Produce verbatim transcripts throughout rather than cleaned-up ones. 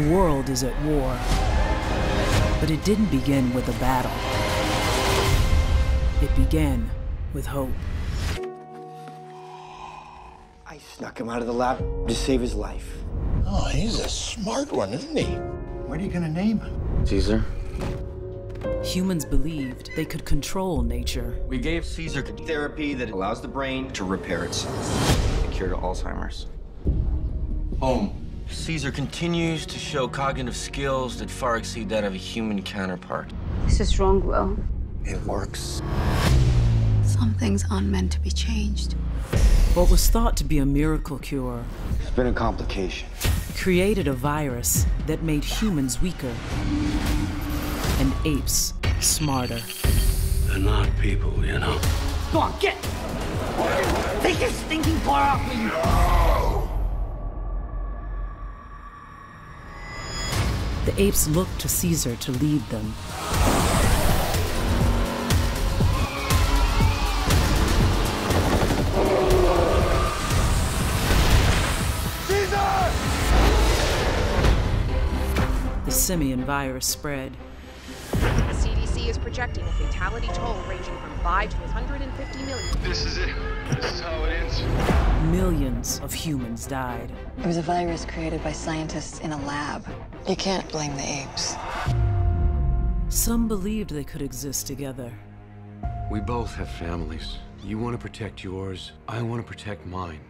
The world is at war. But it didn't begin with a battle. It began with hope. I snuck him out of the lab to save his life. Oh, he's a smart one, isn't he? What are you gonna name him? Caesar. Humans believed they could control nature. We gave Caesar therapy that allows the brain to repair itself. The cure to Alzheimer's. Home. Caesar continues to show cognitive skills that far exceed that of a human counterpart. This is wrong, Will. It works. Some things aren't meant to be changed. What was thought to be a miracle cure... It's been a complication. ...created a virus that made humans weaker and apes smarter. They're not people, you know. Go on, get! Take your stinking paw off me! No! The apes looked to Caesar to lead them. Caesar! The simian virus spread. The C D C is projecting a fatality toll ranging from five to one hundred fifty million. This is it. This is how it ends. Millions of humans died. It was a virus created by scientists in a lab. You can't blame the apes. Some believed they could exist together. We both have families. You want to protect yours, I want to protect mine.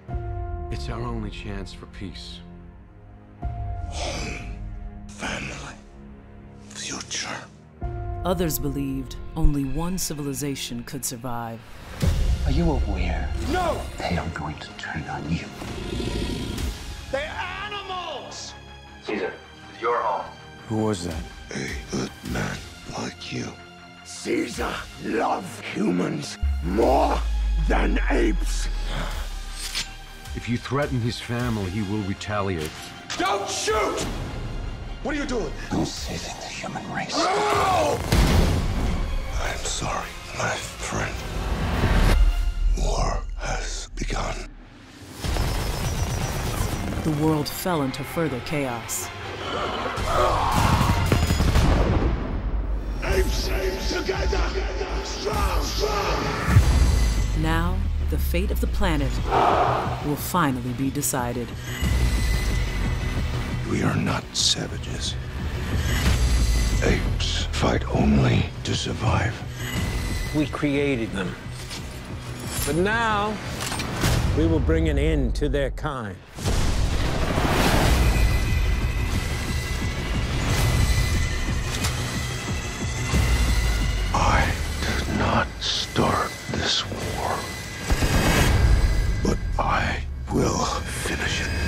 It's our only chance for peace. Home, family, future. Others believed only one civilization could survive. Are you aware? No! They are going to turn on you. They're animals! Caesar. Your home. Who was that? A good man like you. Caesar loved humans more than apes. If you threaten his family, he will retaliate. Don't shoot! What are you doing? I'm saving the human race. No! I'm sorry, my friend. War has begun. The world fell into further chaos. Apes, apes, together, strong, strong. Now, the fate of the planet will finally be decided. We are not savages. Apes fight only to survive. We created them. But now, we will bring an end to their kind. Start this war, but I will finish it.